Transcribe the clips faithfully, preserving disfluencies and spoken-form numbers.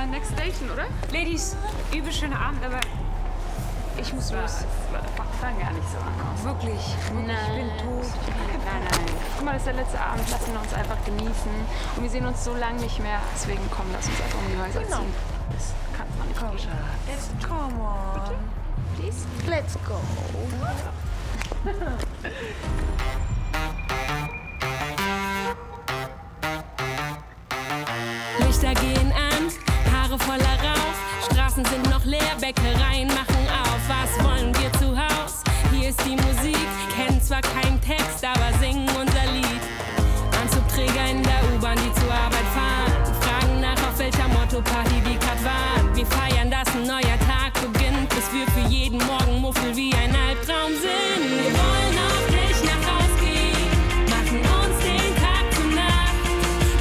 äh, Next Station, oder? Ladies, übel schöner Abend, aber ich muss ja, los. Fangen gar nicht so an. Aus. Wirklich, wirklich nein. Ich bin tot. Nein, nein. Guck mal, das ist der letzte Abend. Lassen wir uns einfach genießen. Und wir sehen uns so lange nicht mehr. Deswegen komm, lass uns einfach um die Häuser genau. ziehen. Das kann man nicht komm. Jetzt komm on. Bitte? Please? Let's go. Lichter gehen an, Haare voller Rauch, Straßen sind noch leer, Bäckereien machen auf. Was wollen wir zu Haus? Hier ist die Musik, kennen zwar keinen Text, aber singen unser Lied. Anzugträger in der U-Bahn, die zur Arbeit fahren, fragen nach, auf welcher Motto-Party die grad waren. Wir feiern, dass ein neuer Tag beginnt, bis wir für jeden Morgen Muffel wie ein Albtraum sind. Wir wollen auch nicht nach Haus gehen, machen uns den Tag zur Nacht.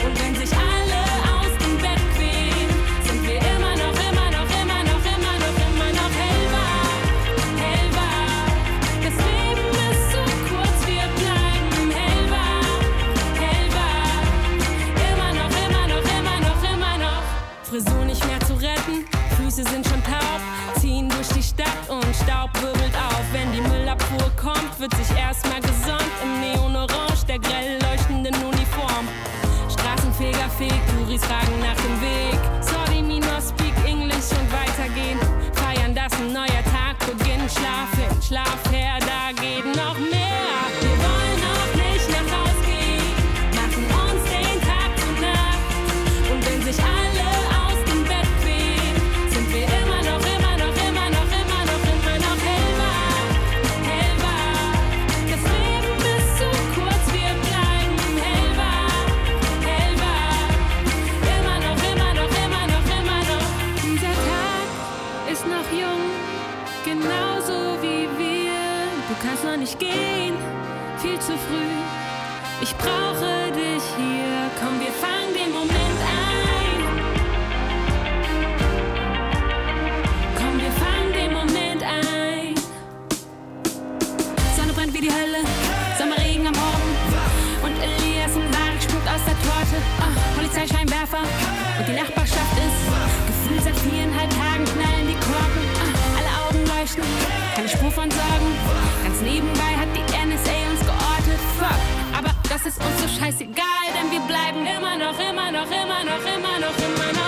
Und wenn sich alle aus dem Bett quälen, sind wir immer noch, immer noch, immer noch, immer noch, immer noch hellwach, hellwach. Das Leben ist zu kurz, wir bleiben hellwach, hellwach. Immer noch, immer noch, immer noch, immer noch. Frisur nicht mehr zu retten, Füße sind schon taub. Und Staub wirbelt auf, wenn die Müllabfuhr kommt, wird sich erstmal gesonnt im Neonorange der grell leuchtenden Uniform. Straßenfeger fegt, Touris fragen nach dem Weg. Sorry, me no speak English und weitergehen. Feiern, dass ein neuer Tag beginnt. Schlaf hin, schlaf her, da geht noch mehr. Wir wollen auch nicht nach Haus gehen, machen uns den Tag zur Nacht. Und wenn sich alle aus dem Bett quälen, sind wir immer noch im Du kannst noch nicht gehen, viel zu früh. Ich brauche dich hier. Komm, wir fangen den Moment ein. Komm, wir fangen den Moment ein. Sonne brennt wie die Hölle, Sommerregen am Morgen. Und Elias und Derek spuckt aus der Torte. Oh, Polizeischeinwerfer und die Nachbarschaft ist. Gefühlt seit viereinhalb Tagen knallen die Korken. Oh, alle Augen leuchten, keine Spur von Sorgen. Ganz nebenbei hat die N S A uns geortet, fuck, aber das ist uns so scheißegal, denn wir bleiben immer noch, immer noch, immer noch, immer noch, immer noch.